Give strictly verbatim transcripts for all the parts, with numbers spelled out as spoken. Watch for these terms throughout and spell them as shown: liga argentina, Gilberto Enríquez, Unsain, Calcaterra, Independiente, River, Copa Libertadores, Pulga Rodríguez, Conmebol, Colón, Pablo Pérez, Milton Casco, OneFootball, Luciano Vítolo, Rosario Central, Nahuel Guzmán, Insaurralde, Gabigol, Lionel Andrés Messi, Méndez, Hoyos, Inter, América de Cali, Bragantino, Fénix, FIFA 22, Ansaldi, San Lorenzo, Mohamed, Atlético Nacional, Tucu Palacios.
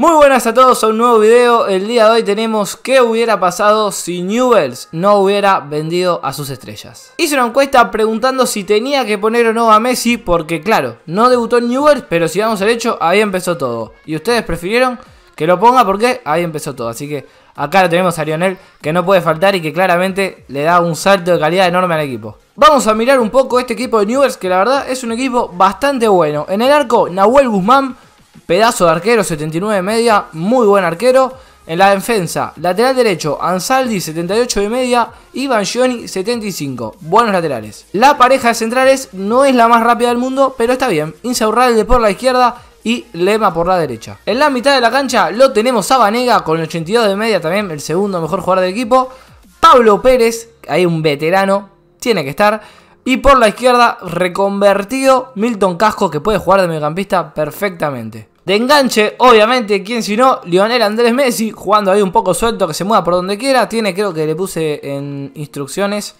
Muy buenas a todos a un nuevo video. El día de hoy tenemos qué hubiera pasado si Newell's no hubiera vendido a sus estrellas. Hice una encuesta preguntando si tenía que poner o no a Messi, porque claro, no debutó en Newell's, pero si vamos al hecho, ahí empezó todo. Y ustedes prefirieron que lo ponga porque ahí empezó todo. Así que acá lo tenemos a Lionel, que no puede faltar y que claramente le da un salto de calidad enorme al equipo. Vamos a mirar un poco este equipo de Newell's, que la verdad es un equipo bastante bueno. En el arco, Nahuel Guzmán, pedazo de arquero, setenta y nueve y media, muy buen arquero. En la defensa, lateral derecho, Ansaldi, setenta y ocho y media, y Bangioni, setenta y cinco. Buenos laterales. La pareja de centrales no es la más rápida del mundo, pero está bien. Insaurralde por la izquierda y Lema por la derecha. En la mitad de la cancha lo tenemos a Banega con ochenta y dos y media, también el segundo mejor jugador del equipo. Pablo Pérez, ahí un veterano, tiene que estar. Y por la izquierda, reconvertido, Milton Casco, que puede jugar de mediocampista perfectamente. De enganche, obviamente, ¿quién si no? Lionel Andrés Messi, jugando ahí un poco suelto, que se mueva por donde quiera. Tiene, creo que le puse en instrucciones,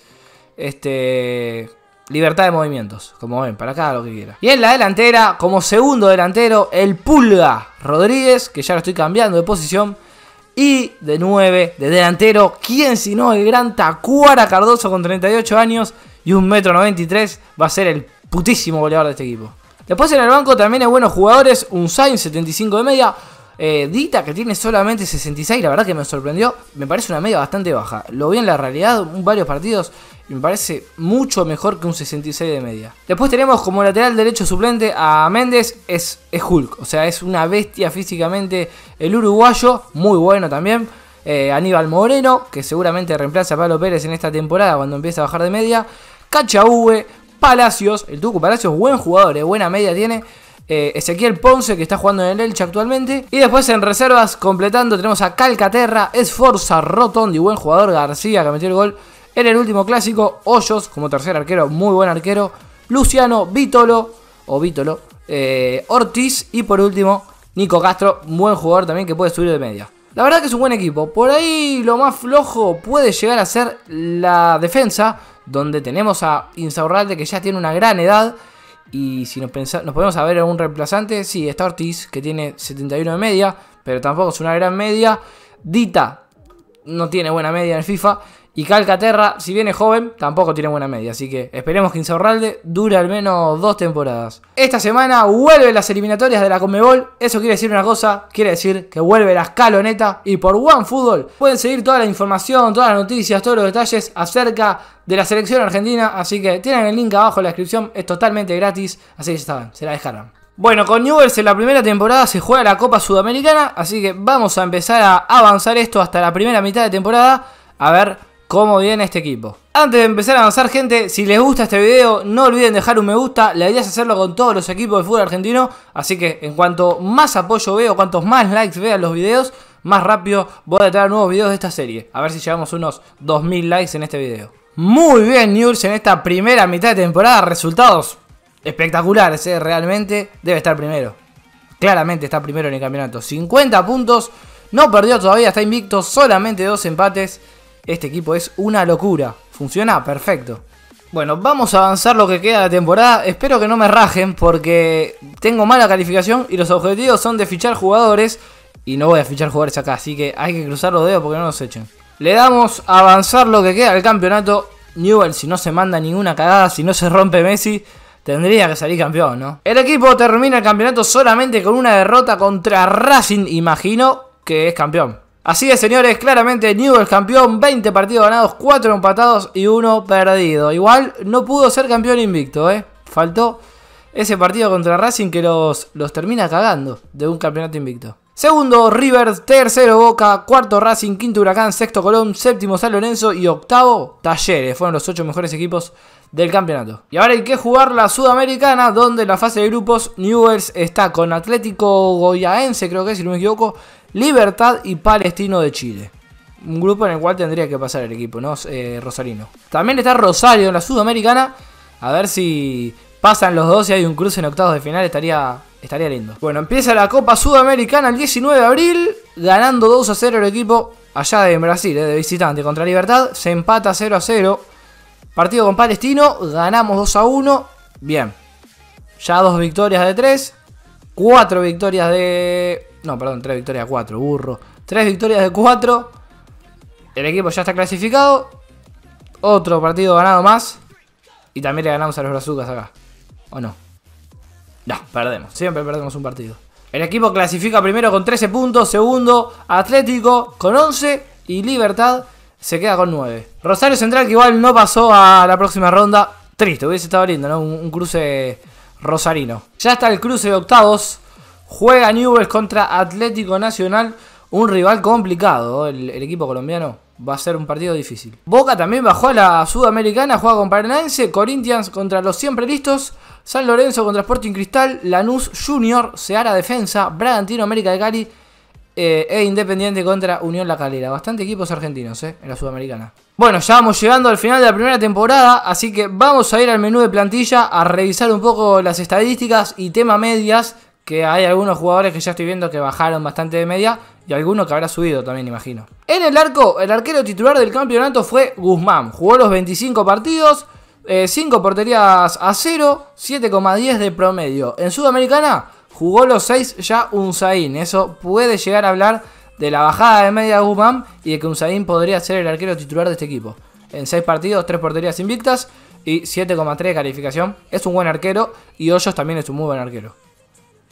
este, libertad de movimientos, como ven, para acá lo que quiera. Y en la delantera, como segundo delantero, el Pulga Rodríguez, que ya lo estoy cambiando de posición. Y de nueve, de delantero, ¿quién si no? El gran Tacuara Cardoso, con treinta y ocho años y un metro noventa y tres, va a ser el putísimo goleador de este equipo. Después en el banco también hay buenos jugadores. Unsain, setenta y cinco y media. Eh, Dita, que tiene solamente sesenta y seis. La verdad que me sorprendió. Me parece una media bastante baja. Lo vi en la realidad en varios partidos y me parece mucho mejor que un sesenta y seis de media. Después tenemos como lateral derecho suplente a Méndez. Es, es Hulk. O sea, es una bestia físicamente el uruguayo. Muy bueno también. Eh, Aníbal Moreno, que seguramente reemplaza a Pablo Pérez en esta temporada cuando empieza a bajar de media. Cachi Auge, Palacios, el Tucu Palacios, buen jugador, eh, buena media tiene. Eh, Ezequiel Ponce, que está jugando en el Elche actualmente. Y después en reservas, completando, tenemos a Calcaterra, Sforza Rotondi, buen jugador. García, que metió el gol en el último clásico. Hoyos, como tercer arquero, muy buen arquero. Luciano Vítolo, o Vítolo, eh, Ortiz. Y por último, Nico Castro, buen jugador también, que puede subir de media. La verdad que es un buen equipo. Por ahí lo más flojo puede llegar a ser la defensa, donde tenemos a Insaurralde, que ya tiene una gran edad. Y si nos, nos ponemos a ver algún reemplazante, sí, está Ortiz, que tiene setenta y uno de media, pero tampoco es una gran media. Dita no tiene buena media en el FIFA. Y Calcaterra, si viene joven, tampoco tiene buena media. Así que esperemos que Insaurralde dure al menos dos temporadas. Esta semana vuelven las eliminatorias de la Conmebol. Eso quiere decir una cosa, quiere decir que vuelve la escaloneta. Y por OneFootball pueden seguir toda la información, todas las noticias, todos los detalles acerca de la selección argentina. Así que tienen el link abajo en la descripción, es totalmente gratis. Así que ya saben, se la dejaron. Bueno, con Newell's en la primera temporada se juega la Copa Sudamericana. Así que vamos a empezar a avanzar esto hasta la primera mitad de temporada. A ver cómo viene este equipo. Antes de empezar a avanzar, gente, si les gusta este video no olviden dejar un me gusta. La idea es hacerlo con todos los equipos de fútbol argentino. Así que en cuanto más apoyo veo, cuantos más likes vean los videos, más rápido voy a traer nuevos videos de esta serie. A ver si llegamos unos dos mil likes en este video. Muy bien Newell's en esta primera mitad de temporada. Resultados espectaculares, ¿eh? Realmente debe estar primero. Claramente está primero en el campeonato. cincuenta puntos. No perdió todavía, está invicto. Solamente dos empates. Este equipo es una locura. Funciona perfecto. Bueno, vamos a avanzar lo que queda de la temporada. Espero que no me rajen porque tengo mala calificación y los objetivos son de fichar jugadores. Y no voy a fichar jugadores acá, así que hay que cruzar los dedos porque no nos echen. Le damos a avanzar lo que queda del campeonato. Newell's, si no se manda ninguna cagada, si no se rompe Messi, tendría que salir campeón, ¿no? El equipo termina el campeonato solamente con una derrota contra Racing. Imagino que es campeón. Así es, señores, claramente Newell's campeón, veinte partidos ganados, cuatro empatados y uno perdido. Igual no pudo ser campeón invicto, ¿eh? Faltó ese partido contra Racing que los, los termina cagando de un campeonato invicto. Segundo, River, tercero, Boca, cuarto, Racing, quinto, Huracán, sexto, Colón, séptimo, San Lorenzo y octavo, Talleres. Fueron los ocho mejores equipos del campeonato. Y ahora hay que jugar la Sudamericana, donde en la fase de grupos Newell's está con Atlético Goyaense, creo que es, si no me equivoco, Libertad y Palestino de Chile. Un grupo en el cual tendría que pasar el equipo, ¿no? Eh, Rosarino. También está Rosario en la Sudamericana. A ver si pasan los dos y hay un cruce en octavos de final. Estaría, estaría lindo. Bueno, empieza la Copa Sudamericana el diecinueve de abril. Ganando dos a cero el equipo allá de Brasil, eh, de visitante contra Libertad. Se empata cero a cero. Partido con Palestino. Ganamos dos a uno. Bien. Ya dos victorias de tres. cuatro victorias de No, perdón, tres victorias de cuatro, burro. tres victorias de cuatro. El equipo ya está clasificado. Otro partido ganado más. Y también le ganamos a los brazucas acá. ¿O no? No, perdemos. Siempre perdemos un partido. El equipo clasifica primero con trece puntos. Segundo, Atlético con once. Y Libertad se queda con nueve. Rosario Central, que igual no pasó a la próxima ronda. Triste, hubiese estado lindo, ¿no? Un, un cruce rosarino. Ya está el cruce de octavos. Juega Newell's contra Atlético Nacional. Un rival complicado, el, el equipo colombiano. Va a ser un partido difícil. Boca también bajó a la Sudamericana. Juega con Paranaense. Corinthians contra los siempre listos. San Lorenzo contra Sporting Cristal. Lanús Junior. Ceará Defensa. Bragantino América de Cali. Eh, e Independiente contra Unión La Calera. Bastante equipos argentinos eh, en la Sudamericana. Bueno, ya vamos llegando al final de la primera temporada. Así que vamos a ir al menú de plantilla. A revisar un poco las estadísticas y tema medias. Que hay algunos jugadores que ya estoy viendo que bajaron bastante de media. Y alguno que habrá subido también, imagino. En el arco, el arquero titular del campeonato fue Guzmán. Jugó los veinticinco partidos, eh, cinco porterías a cero, siete coma diez de promedio. En Sudamericana jugó los seis ya Unsain. Eso puede llegar a hablar de la bajada de media de Guzmán y de que Unsain podría ser el arquero titular de este equipo. En seis partidos, tres porterías invictas y siete coma tres de calificación. Es un buen arquero y Hoyos también es un muy buen arquero.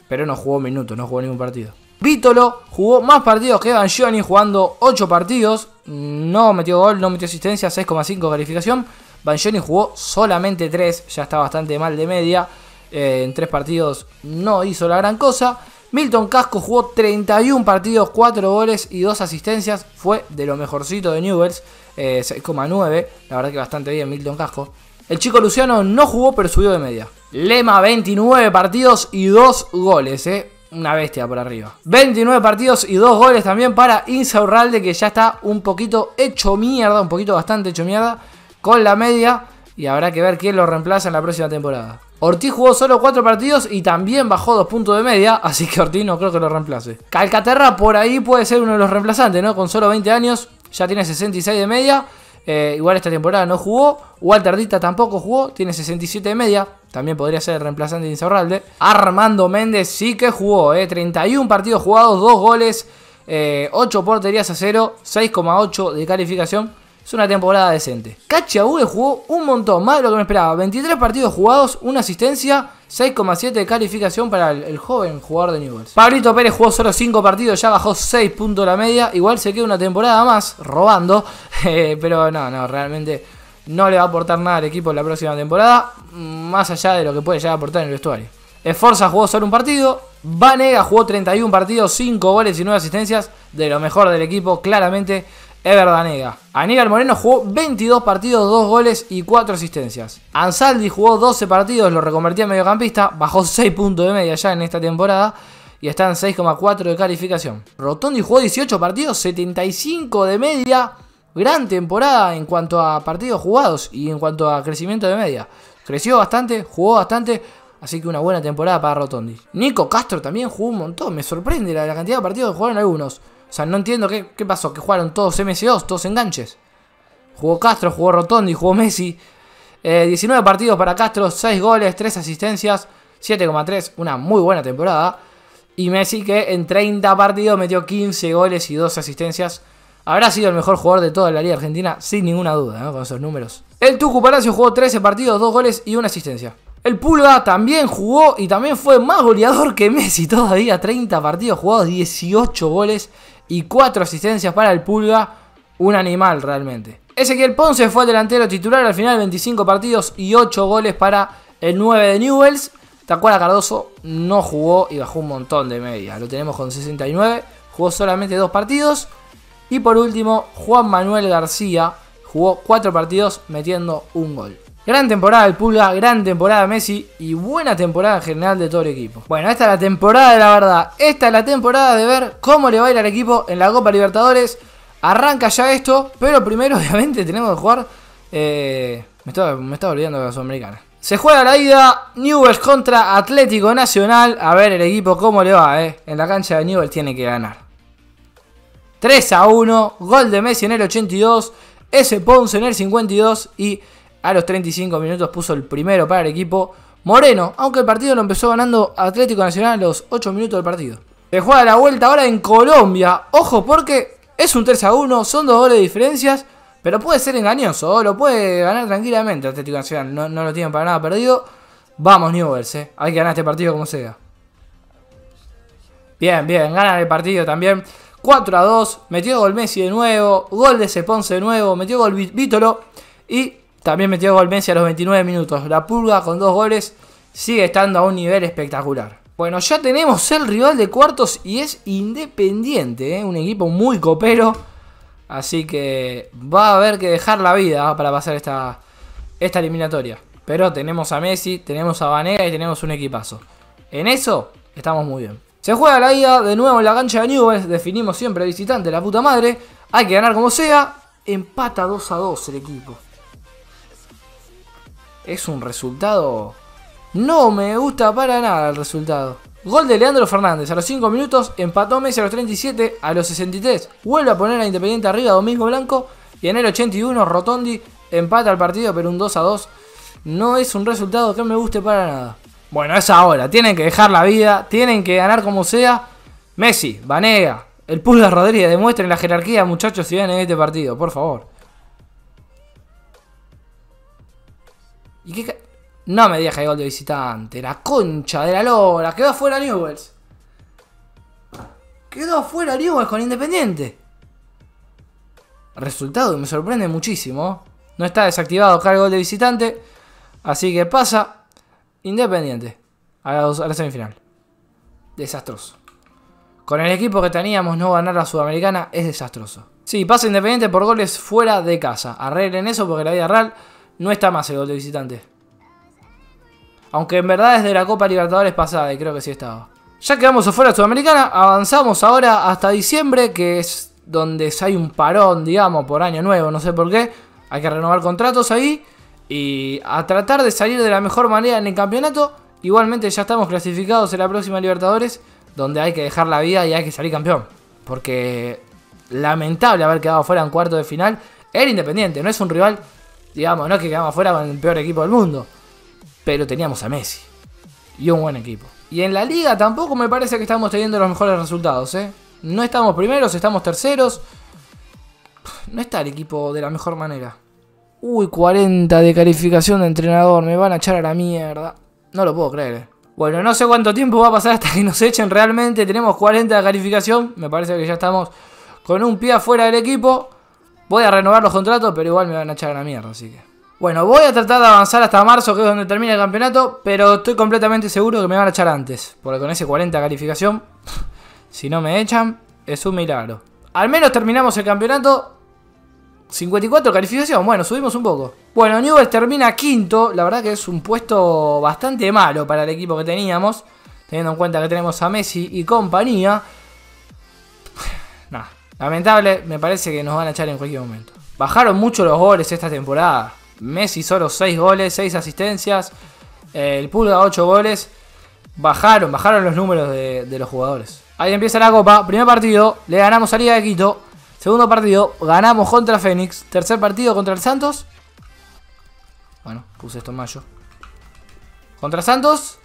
Pero no jugó minutos, no jugó ningún partido. Vítolo jugó más partidos que Bangioni, jugando ocho partidos. No metió gol, no metió asistencia, seis coma cinco calificación. Bangioni jugó solamente tres, ya está bastante mal de media. Eh, en tres partidos no hizo la gran cosa. Milton Casco jugó treinta y un partidos, cuatro goles y dos asistencias. Fue de lo mejorcito de Newell's, eh, seis coma nueve. La verdad que bastante bien Milton Casco. El chico Luciano no jugó, pero subió de media. Lema, veintinueve partidos y dos goles, eh. Una bestia por arriba. veintinueve partidos y dos goles también para Insaurralde, que ya está un poquito hecho mierda, un poquito bastante hecho mierda con la media, y habrá que ver quién lo reemplaza en la próxima temporada. Ortiz jugó solo cuatro partidos y también bajó dos puntos de media, así que Ortiz no creo que lo reemplace. Calcaterra por ahí puede ser uno de los reemplazantes, ¿no? Con solo veinte años, ya tiene sesenta y seis de media. Eh, igual esta temporada no jugó. Walter Dita tampoco jugó, tiene sesenta y siete de media. También podría ser el reemplazante de Insaurralde. Armando Méndez sí que jugó, eh, treinta y un partidos jugados, dos goles, eh, ocho porterías a cero, seis coma ocho de calificación. Es una temporada decente. Cachi Auge jugó un montón, más de lo que me esperaba. veintitrés partidos jugados, una asistencia, seis coma siete de calificación para el, el joven jugador de Newell's. Pablito Pérez jugó solo cinco partidos, ya bajó seis puntos la media. Igual se queda una temporada más robando, eh, pero no, no, realmente no le va a aportar nada al equipo en la próxima temporada, más allá de lo que puede llegar a aportar en el vestuario. Sforza jugó solo un partido. Banega jugó treinta y un partidos, cinco goles y nueve asistencias. De lo mejor del equipo, claramente, Ever Banega. Aníbal Moreno jugó veintidós partidos, dos goles y cuatro asistencias. Ansaldi jugó doce partidos, lo reconvertía en mediocampista, bajó seis puntos de media ya en esta temporada y está en seis coma cuatro de calificación. Rotondi jugó dieciocho partidos, setenta y cinco de media. Gran temporada en cuanto a partidos jugados y en cuanto a crecimiento de media. Creció bastante, jugó bastante, así que una buena temporada para Rotondi. Nico Castro también jugó un montón, me sorprende la, la cantidad de partidos que jugaron algunos. O sea, no entiendo qué, qué pasó, que jugaron todos eme ce dos, todos enganches. Jugó Castro, jugó Rotondi, jugó Messi. Eh, diecinueve partidos para Castro, seis goles, tres asistencias, siete coma tres, una muy buena temporada. Y Messi, que en treinta partidos metió quince goles y dos asistencias. Habrá sido el mejor jugador de toda la Liga Argentina, sin ninguna duda, ¿no? Con esos números. El Tucu Palacio jugó trece partidos, dos goles y una asistencia. El Pulga también jugó y también fue más goleador que Messi todavía. treinta partidos jugados, dieciocho goles y cuatro asistencias para el Pulga. Un animal realmente. Ezequiel Ponce fue el delantero titular al final, veinticinco partidos y ocho goles para el nueve de Newell's. Tacuara Cardoso no jugó y bajó un montón de media. Lo tenemos con sesenta y nueve, jugó solamente dos partidos. Y por último, Juan Manuel García jugó cuatro partidos metiendo un gol. Gran temporada del Pulga, gran temporada de Messi y buena temporada en general de todo el equipo. Bueno, esta es la temporada de la verdad. Esta es la temporada de ver cómo le va a ir al equipo en la Copa Libertadores. Arranca ya esto, pero primero obviamente tenemos que jugar... Eh, me, estaba, me estaba olvidando de la Sudamericana. Se juega la ida, Newell's contra Atlético Nacional. A ver el equipo cómo le va, eh. En la cancha de Newell's tiene que ganar. tres a uno, gol de Messi en el ochenta y dos, ese Ponce en el cincuenta y dos y... A los treinta y cinco minutos puso el primero para el equipo Moreno, aunque el partido lo empezó ganando Atlético Nacional a los ocho minutos del partido. Se juega la vuelta ahora en Colombia. Ojo porque es un tres a uno. Son dos goles de diferencias. Pero puede ser engañoso. ¿Oh? Lo puede ganar tranquilamente el Atlético Nacional. No, no lo tienen para nada perdido. Vamos Newell's. Eh. Hay que ganar este partido como sea. Bien, bien. Ganan el partido también. cuatro a dos. Metió gol Messi de nuevo. Gol de Ezequiel Ponce de nuevo. Metió gol Vítolo. Y también metió gol Messi a los veintinueve minutos. La Pulga con dos goles. Sigue estando a un nivel espectacular. Bueno, ya tenemos el rival de cuartos y es Independiente, ¿eh? Un equipo muy copero. Así que va a haber que dejar la vida para pasar esta, esta eliminatoria. Pero tenemos a Messi, tenemos a Banega y tenemos un equipazo. En eso estamos muy bien. Se juega la ida de nuevo en la cancha de Newell's. Definimos siempre visitante, la puta madre. Hay que ganar como sea. Empata dos a dos el equipo. Es un resultado... No me gusta para nada el resultado. Gol de Leandro Fernández a los cinco minutos. Empató Messi a los treinta y siete. A los sesenta y tres vuelve a poner a Independiente arriba Domingo Blanco. Y en el ochenta y uno Rotondi empata el partido, pero un dos a dos. No es un resultado que me guste para nada. Bueno, es ahora. Tienen que dejar la vida. Tienen que ganar como sea. Messi, Banega, el Pulga Rodríguez. Demuestren la jerarquía, muchachos, si ven en este partido. Por favor. ¿Y qué ca... No me digas que hay gol de visitante. La concha de la lora. Quedó afuera Newell's. Quedó afuera Newell's con Independiente. Resultado que me sorprende muchísimo. No está desactivado cargo de visitante. Así que pasa Independiente a la, a la semifinal. Desastroso. Con el equipo que teníamos no ganar la Sudamericana es desastroso. Sí, pasa Independiente por goles fuera de casa. Arreglen eso porque la vida real no está más el gol de visitante. Aunque en verdad desde la Copa Libertadores pasada y creo que sí estaba. Ya quedamos afuera de Sudamericana, avanzamos ahora hasta diciembre, que es donde hay un parón, digamos, por año nuevo, no sé por qué. Hay que renovar contratos ahí y a tratar de salir de la mejor manera en el campeonato. Igualmente ya estamos clasificados en la próxima Libertadores, donde hay que dejar la vida y hay que salir campeón. Porque lamentable haber quedado afuera en cuarto de final. Era Independiente, no es un rival, digamos, no es que quedamos afuera con el peor equipo del mundo. Pero teníamos a Messi. Y un buen equipo. Y en la liga tampoco me parece que estamos teniendo los mejores resultados, ¿eh? No estamos primeros, estamos terceros. No está el equipo de la mejor manera. Uy, cuarenta de calificación de entrenador. Me van a echar a la mierda. No lo puedo creer, ¿eh? Bueno, no sé cuánto tiempo va a pasar hasta que nos echen realmente. Tenemos cuarenta de calificación. Me parece que ya estamos con un pie afuera del equipo. Voy a renovar los contratos, pero igual me van a echar a la mierda, así que... Bueno, voy a tratar de avanzar hasta marzo, que es donde termina el campeonato, pero estoy completamente seguro que me van a echar antes. Porque con ese cuarenta de calificación, si no me echan, es un milagro. Al menos terminamos el campeonato, cincuenta y cuatro de calificación, bueno, subimos un poco. Bueno, Newell's termina quinto, la verdad que es un puesto bastante malo para el equipo que teníamos, teniendo en cuenta que tenemos a Messi y compañía. Nada, lamentable, me parece que nos van a echar en cualquier momento. Bajaron mucho los goles esta temporada. Messi solo seis goles, seis asistencias. El Pulga ocho goles. Bajaron, bajaron los números de, de los jugadores. Ahí empieza la Copa. Primer partido, le ganamos a Liga de Quito. Segundo partido, ganamos contra Fénix. Tercer partido contra el Santos. Bueno, puse esto en mayo. Contra Santos.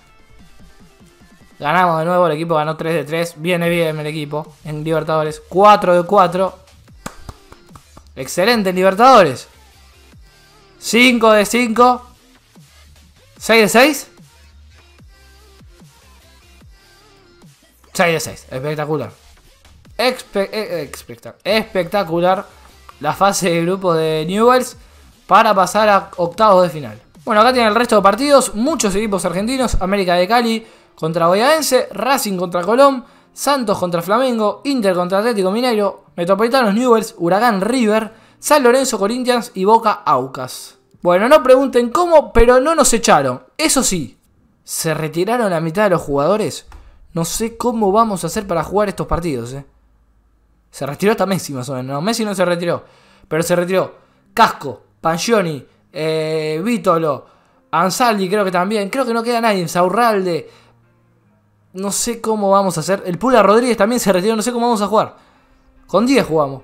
Ganamos de nuevo, el equipo ganó tres de tres. Viene bien el equipo en Libertadores. cuatro de cuatro. Excelente en Libertadores. cinco de cinco. seis de seis. seis de seis. Espectacular. Espe espectac espectacular la fase de grupo de Newell's para pasar a octavos de final. Bueno, acá tienen el resto de partidos. Muchos equipos argentinos. América de Cali contra Boyaense. Racing contra Colón. Santos contra Flamengo. Inter contra Atlético Mineiro. Metropolitanos Newell's. Huracán River. San Lorenzo, Corinthians y Boca, Aucas. Bueno, no pregunten cómo, pero no nos echaron. Eso sí, se retiraron la mitad de los jugadores. No sé cómo vamos a hacer para jugar estos partidos, ¿eh? Se retiró hasta Messi, más o menos. No, Messi no se retiró, pero se retiró Casco, Pangioni, eh, Vítolo, Ansaldi creo que también. Creo que no queda nadie, Insaurralde. No sé cómo vamos a hacer. El Pulga Rodríguez también se retiró, no sé cómo vamos a jugar. Con diez jugamos.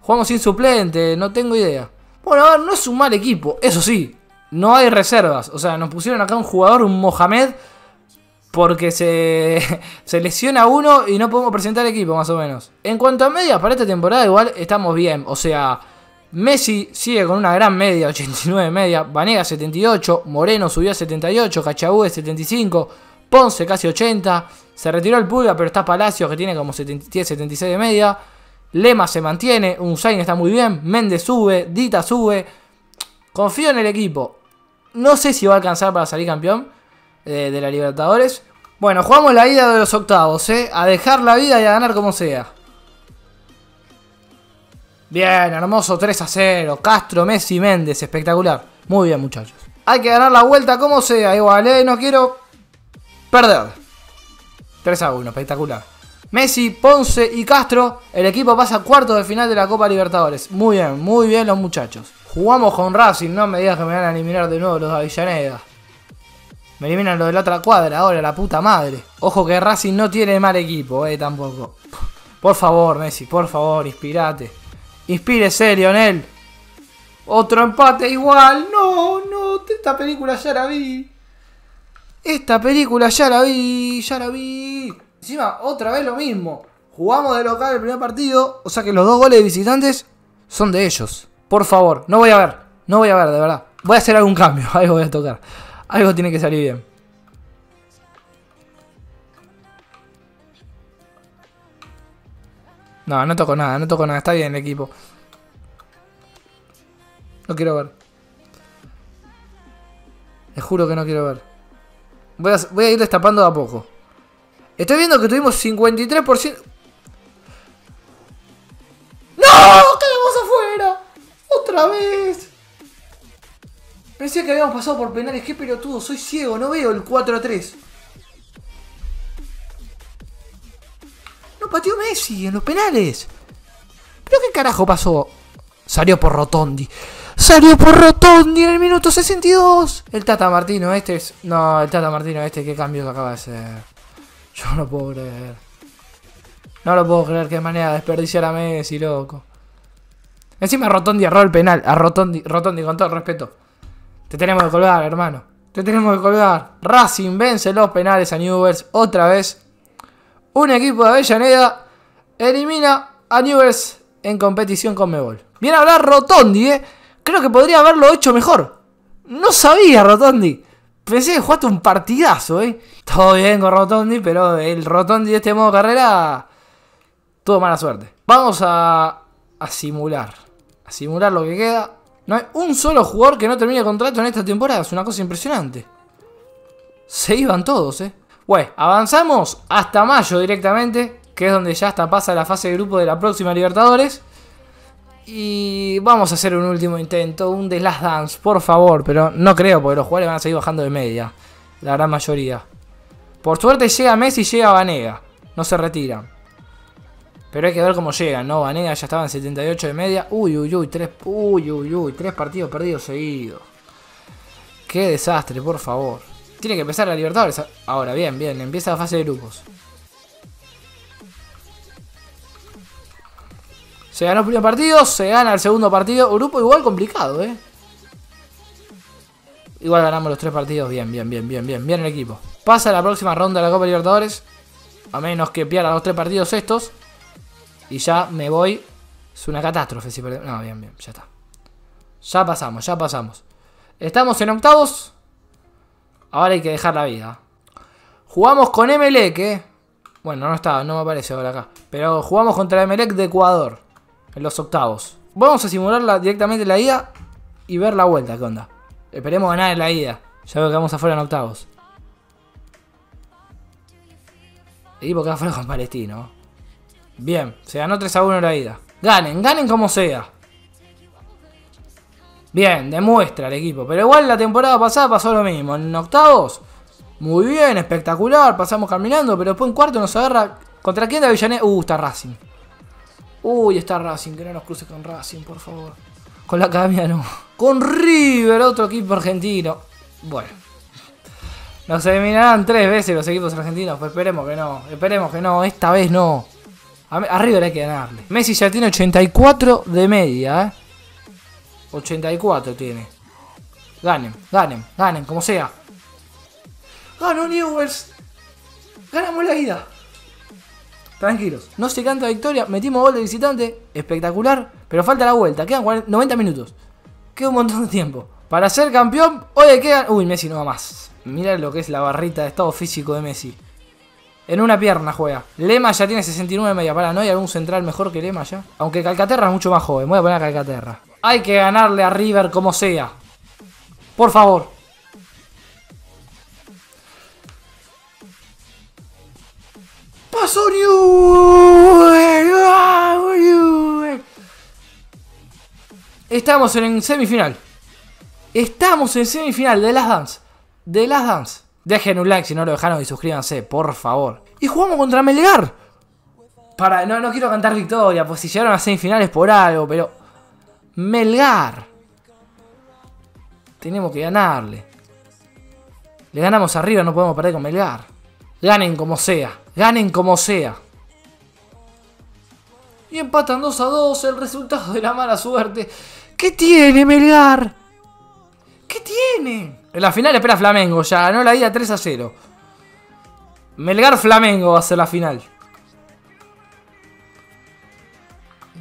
Jugamos sin suplente, no tengo idea. Bueno, a ver, no es un mal equipo, eso sí. No hay reservas, o sea, nos pusieron acá un jugador, un Mohamed. porque se, se lesiona uno y no podemos presentar equipo, más o menos. En cuanto a medias, para esta temporada igual estamos bien. O sea, Messi sigue con una gran media, ochenta y nueve media. Banega setenta y ocho, Moreno subió a setenta y ocho, Cachi Auge setenta y cinco, Ponce casi ochenta. Se retiró el Pulga, pero está Palacios, que tiene como setenta, setenta y seis de media. Lema se mantiene, Unsain está muy bien, Méndez sube, Dita sube. Confío en el equipo. No sé si va a alcanzar para salir campeón de, de la Libertadores. Bueno, jugamos la ida de los octavos, ¿eh? A dejar la vida y a ganar como sea. Bien, hermoso tres a cero. Castro, Messi, Méndez, espectacular. Muy bien, muchachos. Hay que ganar la vuelta como sea, igual, ¿eh? No quiero perder. tres a uno, espectacular. Messi, Ponce y Castro. El equipo pasa a cuartos de final de la Copa Libertadores. Muy bien, muy bien los muchachos. Jugamos con Racing, no me digas que me van a eliminar de nuevo los de Avellaneda. Me eliminan los de la otra cuadra ahora, la puta madre. Ojo que Racing no tiene mal equipo, eh, tampoco. Por favor, Messi, por favor, inspirate. Inspírese, Lionel. Otro empate igual. No, no, esta película ya la vi. Esta película ya la vi, ya la vi. Encima, otra vez lo mismo. Jugamos de local el primer partido, o sea que los dos goles de visitantes son de ellos. Por favor, no voy a ver, no voy a ver, de verdad. Voy a hacer algún cambio, algo voy a tocar. Algo tiene que salir bien. No, no toco nada, no toco nada, está bien el equipo. No quiero ver. Les juro que no quiero ver. Voy a, voy a ir destapando de a poco. Estoy viendo que tuvimos cincuenta y tres por ciento... ¡No! ¡Otra vez! Pensé que habíamos pasado por penales. ¡Qué pelotudo! Soy ciego, no veo el cuatro a tres. No pateó Messi en los penales. ¿Pero qué carajo pasó? Salió por Rotondi. ¡Salió por Rotondi en el minuto sesenta y dos! El Tata Martino este es... No, el Tata Martino este, qué cambio acaba de hacer. Yo no puedo creer. No lo puedo creer, qué manera de desperdiciar a Messi, loco. Encima Rotondi erró el penal. A Rotondi, Rotondi, con todo el respeto. Te tenemos que colgar, hermano. Te tenemos que colgar. Racing vence los penales a Newell's otra vez. Un equipo de Avellaneda elimina a Newell's en competición con Mebol. Viene a hablar Rotondi, eh. Creo que podría haberlo hecho mejor. No sabía, Rotondi. Pensé que jugaste un partidazo, eh. Todo bien con Rotondi, pero el Rotondi de este modo carrera tuvo mala suerte. Vamos a, a simular. A simular lo que queda. No hay un solo jugador que no termine contrato en esta temporada. Es una cosa impresionante. Se iban todos, eh. Bueno, avanzamos hasta mayo directamente, que es donde ya hasta pasa la fase de grupo de la próxima Libertadores. Y vamos a hacer un último intento, un The Last Dance, por favor. Pero no creo, porque los jugadores van a seguir bajando de media, la gran mayoría. Por suerte llega Messi y llega Banega. No se retiran. Pero hay que ver cómo llegan, ¿no? Banega ya estaba en setenta y ocho de media. Uy, uy, uy, tres, uy, uy, uy, tres partidos perdidos seguidos. Qué desastre, por favor. Tiene que empezar la Libertadores. Ahora, bien, bien, empieza la fase de grupos. Se ganó el primer partido, se gana el segundo partido. Grupo igual complicado, ¿eh? Igual ganamos los tres partidos. Bien, bien, bien, bien, bien, bien el equipo. Pasa la próxima ronda de la Copa Libertadores. A menos que pierda los tres partidos estos. Y ya me voy. Es una catástrofe si perdemos. No, bien, bien, ya está. Ya pasamos, ya pasamos. Estamos en octavos. Ahora hay que dejar la vida. Jugamos con Emelec, eh. Bueno, no está, no me aparece ahora acá. Pero jugamos contra Emelec de Ecuador en los octavos. Vamos a simular directamente la ida y ver la vuelta, ¿qué onda? Esperemos ganar en la ida. Ya veo que vamos afuera en octavos. El equipo que va afuera con Palestino. Bien, se ganó tres a uno la ida. Ganen, ganen como sea. Bien, demuestra el equipo. Pero igual la temporada pasada pasó lo mismo. En octavos, muy bien, espectacular. Pasamos caminando, pero después en cuarto nos agarra. ¿Contra quién de Avellaneda? Uh, está Racing. Uy, está Racing, que no nos cruce con Racing, por favor. Con la academia no. Con River, otro equipo argentino. Bueno. Nos eliminarán tres veces los equipos argentinos. Pues esperemos que no, esperemos que no. Esta vez no. A River hay que ganarle. Messi ya tiene ochenta y cuatro de media, ¿eh? ochenta y cuatro tiene. Ganen, ganen, ganen, como sea. ¡Ganó Newell's! ganamos la ida. Tranquilos, no se canta victoria, metimos gol de visitante, espectacular, pero falta la vuelta, quedan noventa minutos. Queda un montón de tiempo. Para ser campeón, hoy quedan... Uy, Messi no va más. Mirá lo que es la barrita de estado físico de Messi. En una pierna juega. Lema ya tiene sesenta y nueve media. Para, ¿no hay algún central mejor que Lema ya? Aunque Calcaterra es mucho más joven. Voy a poner a Calcaterra. Hay que ganarle a River como sea. Por favor. Pasó Newell's. Estamos en semifinal. Estamos en semifinal de Last Dance. De Last Dance. Dejen un like si no lo dejaron y suscríbanse, por favor. Y jugamos contra Melgar. Para, no, no quiero cantar victoria, pues si llegaron a semifinales por algo, pero... Melgar. Tenemos que ganarle. Le ganamos arriba, no podemos perder con Melgar. Ganen como sea, ganen como sea. Y empatan dos a dos, el resultado de la mala suerte. ¿Qué tiene Melgar? ¿Qué tiene? En la final espera Flamengo, ya ganó la ida tres a cero. Melgar-Flamengo va a ser la final.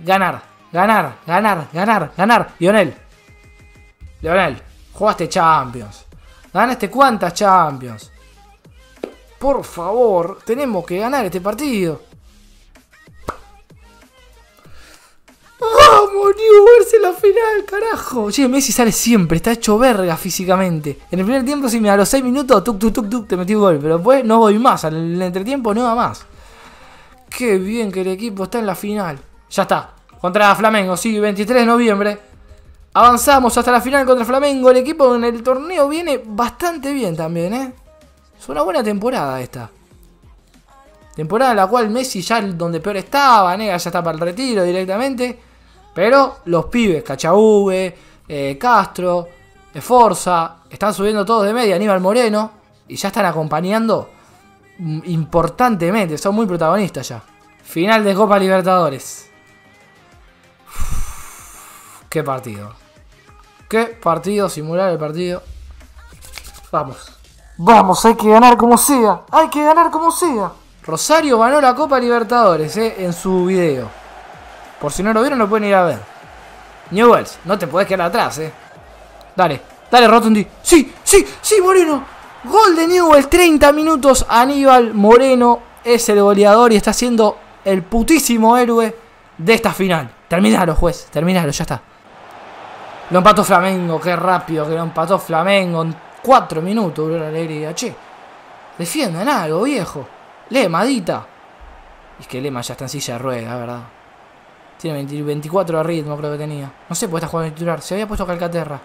Ganar, ganar, ganar, ganar, ganar. Lionel. Lionel, jugaste Champions. Ganaste cuántas Champions. Por favor, tenemos que ganar este partido. ¡Vamos, Newell's en la final, carajo! Che, Messi sale siempre, está hecho verga físicamente. En el primer tiempo, si me da los seis minutos, tuk, tuk, tuk, tuk, te metí un gol. Pero después no voy más, en el entretiempo no va más. Qué bien que el equipo está en la final. Ya está, contra Flamengo, sí, veintitrés de noviembre. Avanzamos hasta la final contra Flamengo. El equipo en el torneo viene bastante bien también, ¿eh? Es una buena temporada esta. Temporada en la cual Messi ya donde peor estaba, Banega ya está para el retiro directamente. Pero los pibes, Cachi Auge, eh, Castro, Sforza, están subiendo todos de media, Aníbal Moreno. Y ya están acompañando importantemente, son muy protagonistas ya. Final de Copa Libertadores. Uf, qué partido. Qué partido, simular el partido. Vamos. Vamos, hay que ganar como sea. Hay que ganar como sea. Rosario ganó la Copa Libertadores, eh, en su video. Por si no lo vieron, lo pueden ir a ver. Newell's, no te podés quedar atrás, eh. Dale, dale, Rotondi. Sí, sí, sí, Moreno. Gol de Newell's, treinta minutos. Aníbal Moreno es el goleador y está siendo el putísimo héroe de esta final. Terminalo, juez, terminalo, ya está. Lo empató Flamengo, qué rápido que lo empató Flamengo. En cuatro minutos duró la alegría. Che, defiendan algo, viejo. Lema, Dita. Y es que Lema ya está en silla de ruedas, ¿verdad? Tiene veinticuatro de ritmo, creo que tenía. No sé por qué está jugando titular. Se había puesto Calcaterra.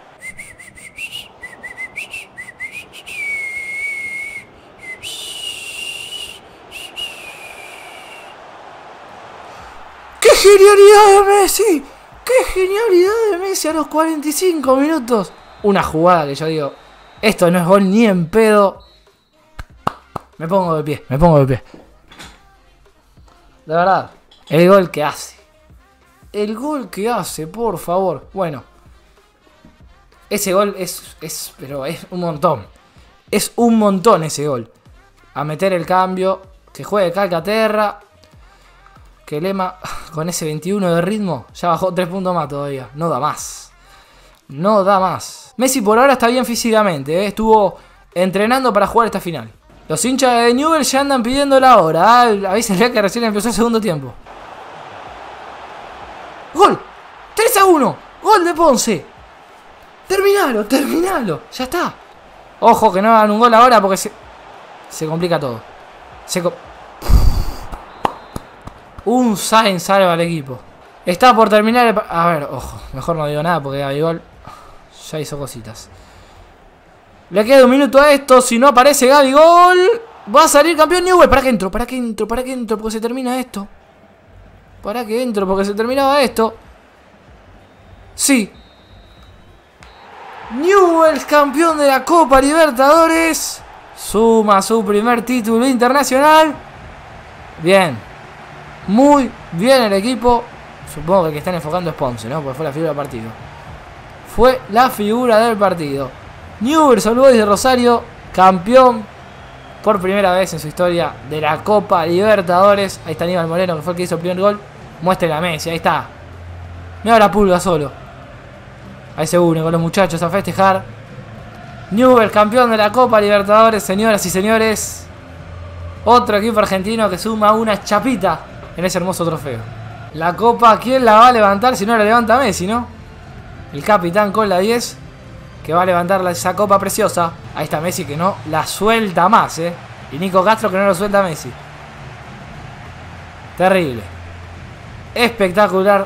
¡Qué genialidad de Messi! ¡Qué genialidad de Messi a los cuarenta y cinco minutos! Una jugada que yo digo, esto no es gol ni en pedo. Me pongo de pie, me pongo de pie. La verdad, el gol que hace. El gol que hace, por favor. Bueno. Ese gol es, es... Pero es un montón. Es un montón ese gol. A meter el cambio. Que juegue Calcaterra. Que Lema con ese veintiuno de ritmo. Ya bajó tres puntos más todavía. No da más. No da más. Messi por ahora está bien físicamente, ¿eh? Estuvo entrenando para jugar esta final. Los hinchas de Newell's ya andan pidiendo la hora. Avísenle que recién empezó el segundo tiempo. Gol, tres a uno, gol de Ponce. Terminalo, terminalo, ya está. Ojo que no hagan un gol ahora porque se, se complica todo. Se com... Unsain salva al equipo. Está por terminar el... A ver, ojo, mejor no digo nada porque Gabigol ya hizo cositas. Le queda un minuto a esto, si no aparece Gabigol va a salir campeón Newell's. ¿Para qué entro? ¿Para qué entro? ¿Para qué entro? Porque se termina esto. Para que entro, porque se terminaba esto. Sí. Newell's, campeón de la Copa Libertadores. Suma su primer título internacional. Bien. Muy bien el equipo. Supongo que el que están enfocando es Ponce, ¿no? Porque fue la figura del partido. Fue la figura del partido. Newell's Old Boys de Rosario, campeón por primera vez en su historia de la Copa Libertadores. Ahí está Aníbal Moreno, que fue el que hizo el primer gol. Muéstrele a Messi, ahí está. Mira la Pulga solo. Ahí se une con los muchachos a festejar. Newell's, campeón de la Copa Libertadores, señoras y señores. Otro equipo argentino que suma una chapita en ese hermoso trofeo. La Copa, ¿quién la va a levantar si no la levanta Messi, no? El capitán con la diez, que va a levantar esa copa preciosa. Ahí está Messi, que no la suelta más, ¿eh? Y Nico Castro, que no lo suelta a Messi. Terrible. Espectacular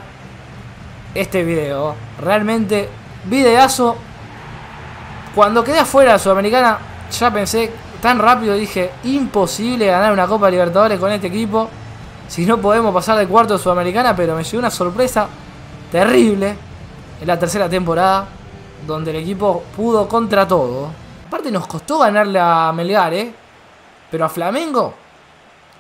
este video. Realmente, videazo. Cuando quedé afuera de Sudamericana, ya pensé tan rápido, dije, imposible ganar una Copa Libertadores con este equipo. Si no podemos pasar de cuarto de Sudamericana, pero me llegó una sorpresa terrible en la tercera temporada, donde el equipo pudo contra todo. Aparte nos costó ganarle a Melgar, ¿eh? Pero a Flamengo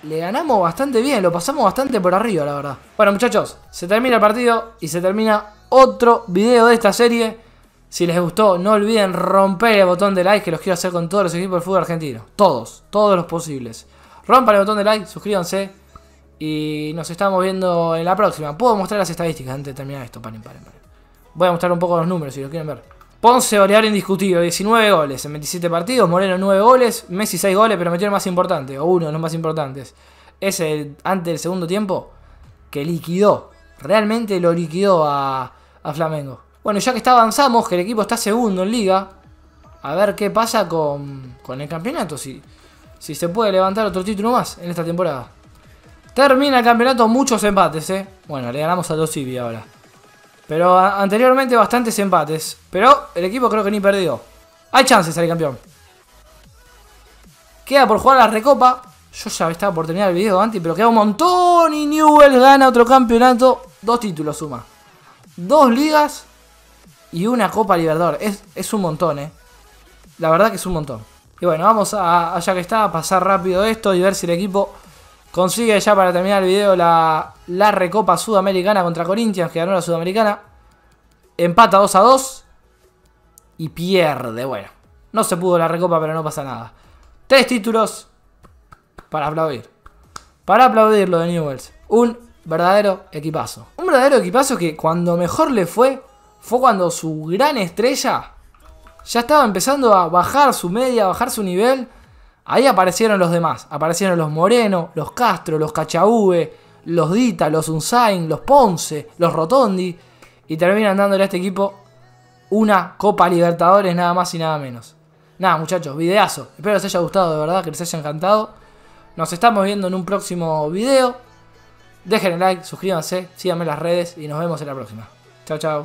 le ganamos bastante bien, lo pasamos bastante por arriba, la verdad. Bueno, muchachos, se termina el partido y se termina otro video de esta serie. Si les gustó, no olviden romper el botón de like, que los quiero hacer con todos los equipos del fútbol argentino. Todos, todos los posibles. Rompan el botón de like, suscríbanse y nos estamos viendo en la próxima. Puedo mostrar las estadísticas antes de terminar esto. Paren, paren, paren. Voy a mostrar un poco los números si lo quieren ver. Ponce, goleador indiscutido, diecinueve goles en veintisiete partidos. Moreno, nueve goles. Messi, seis goles, pero metió el más importante, o uno de los más importantes. Ese, el, antes del segundo tiempo, que liquidó. Realmente lo liquidó a, a Flamengo. Bueno, ya que está avanzamos, que el equipo está segundo en Liga. A ver qué pasa con, con el campeonato. Si, si se puede levantar otro título más en esta temporada. Termina el campeonato, muchos empates, ¿eh? Bueno, le ganamos a Dosivi ahora. Pero anteriormente bastantes empates. Pero el equipo creo que ni perdió. Hay chances de salir campeón. Queda por jugar la recopa. Yo ya estaba por terminar el video antes, pero queda un montón. Y Newell's gana otro campeonato. Dos títulos suma. Dos ligas y una Copa Libertadores. Es, es un montón, eh. La verdad que es un montón. Y bueno, vamos a, allá que está, a pasar rápido esto y ver si el equipo consigue ya para terminar el video la, la Recopa Sudamericana contra Corinthians, que ganó la Sudamericana. Empata dos a dos y pierde. Bueno, no se pudo la Recopa, pero no pasa nada. Tres títulos para aplaudir. Para aplaudir lo de Newell's. Un verdadero equipazo. Un verdadero equipazo que cuando mejor le fue, fue cuando su gran estrella ya estaba empezando a bajar su media, a bajar su nivel. Ahí aparecieron los demás, aparecieron los Moreno, los Castro, los Cachi Auge, los Dita, los Unsain, los Ponce, los Rotondi. Y terminan dándole a este equipo una Copa Libertadores nada más y nada menos. Nada muchachos, videazo. Espero les haya gustado de verdad, que les haya encantado. Nos estamos viendo en un próximo video. Dejen el like, suscríbanse, síganme en las redes y nos vemos en la próxima. Chao, chao.